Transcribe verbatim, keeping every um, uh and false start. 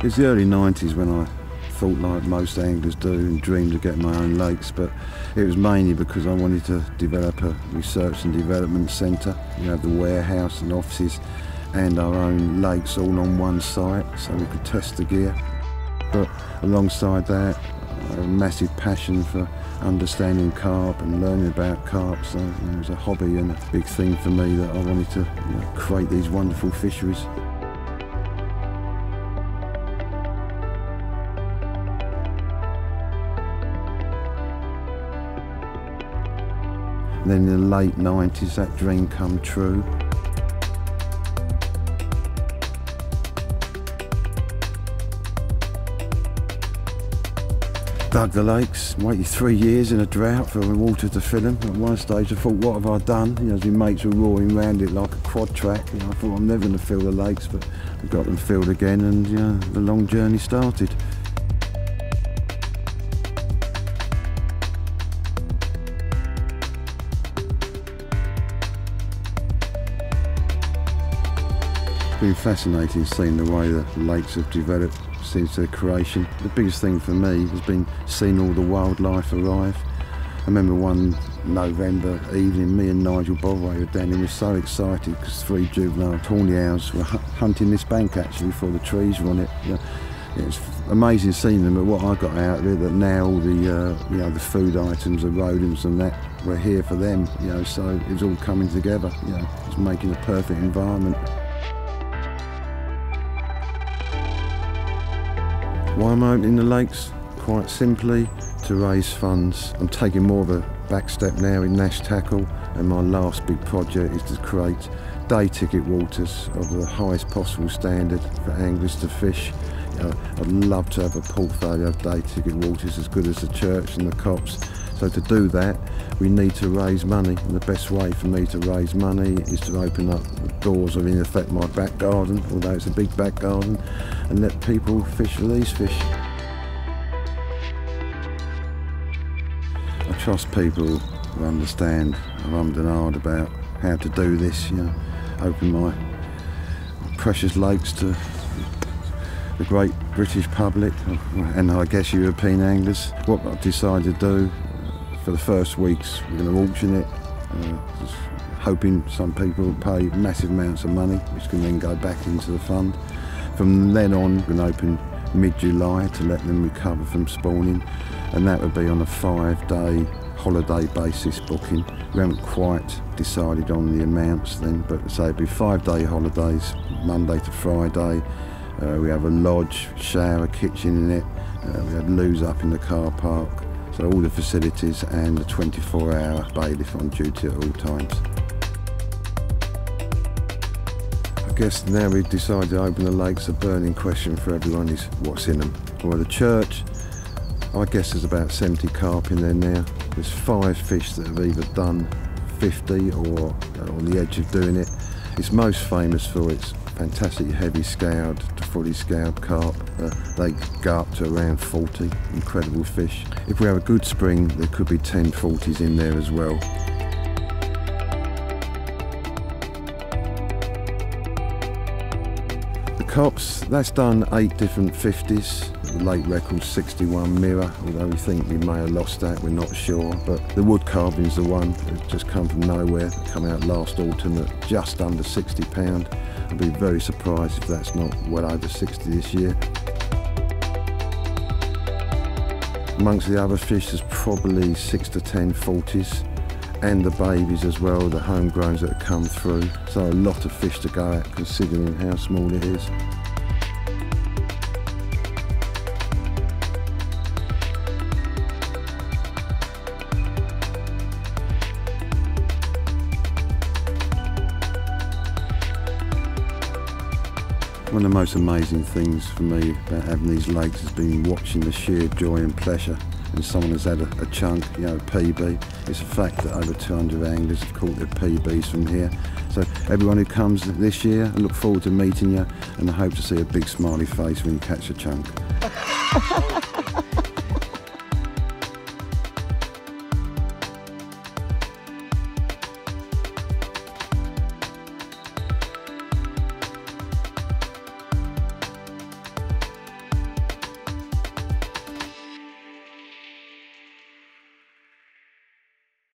It was the early nineties when I thought, like most anglers do, and dreamed of getting my own lakes, but it was mainly because I wanted to develop a research and development centre. You know, the warehouse and offices and our own lakes all on one site, so we could test the gear. But alongside that, I had a massive passion for understanding carp and learning about carp, so it was a hobby and a big thing for me that I wanted to, you know, create these wonderful fisheries. And then in the late nineties, that dream come true. Dug the lakes, waited three years in a drought for water to fill them. At one stage I thought, what have I done? You know, as my mates were roaring round it like a quad track, you know, I thought I'm never going to fill the lakes, but I got them filled again and, you know, the long journey started. It's been fascinating seeing the way the lakes have developed since their creation. The biggest thing for me has been seeing all the wildlife arrive. I remember one November evening, me and Nigel Botheray were down and we were so excited because three juvenile tawny owls were hunting this bank actually before the trees were on it. You know, it was amazing seeing them, but what I got out of it, that now all the, uh, you know, the food items, the rodents and that were here for them, you know, so it was all coming together, you know, it's making a perfect environment. Why I'm opening the lakes? Quite simply, to raise funds. I'm taking more of a back step now in Nash Tackle, and my last big project is to create day ticket waters of the highest possible standard for anglers to fish. You know, I'd love to have a portfolio of day ticket waters as good as the Church and the Copse. So to do that, we need to raise money, and the best way for me to raise money is to open up the doors of, in effect, my back garden, although it's a big back garden, and let people fish for these fish. I trust people who understand. I've hummed and hard about how to do this, you know, open my precious lakes to the great British public, and I guess European anglers. What I've decided to do for the first weeks, we're going to auction it, uh, just hoping some people will pay massive amounts of money, which can then go back into the fund. From then on, we're going to open mid-July to let them recover from spawning, and that would be on a five-day holiday basis booking. We haven't quite decided on the amounts then, but say it'd be five-day holidays, Monday to Friday. Uh, we have a lodge, shower, kitchen in it. Uh, we had loos up in the car park. So all the facilities and a twenty-four hour bailiff on duty at all times. I guess now we've decided to open the lakes, a burning question for everyone is what's in them. Well, the Church, I guess there's about seventy carp in there now. There's five fish that have either done fifty or are on the edge of doing it. It's most famous for its fantastic heavy scoured to fully scoured carp. Uh, they go up to around forty, incredible fish. If we have a good spring, there could be ten forties in there as well. The Copse, that's done eight different fifties. The late record sixty-one mirror, although we think we may have lost that, we're not sure. But the wood carving's the one that just come from nowhere, come out last autumn at just under sixty pound. I'd be very surprised if that's not well over sixty this year. Amongst the other fish, there's probably six to ten forties, and the babies as well, the homegrowns that have come through. So a lot of fish to go at considering how small it is. One of the most amazing things for me about having these lakes has been watching the sheer joy and pleasure when someone has had a, a chunk, you know, a P B. It's a fact that over two hundred anglers have caught their P Bs from here. So everyone who comes this year, I look forward to meeting you, and I hope to see a big smiley face when you catch a chunk.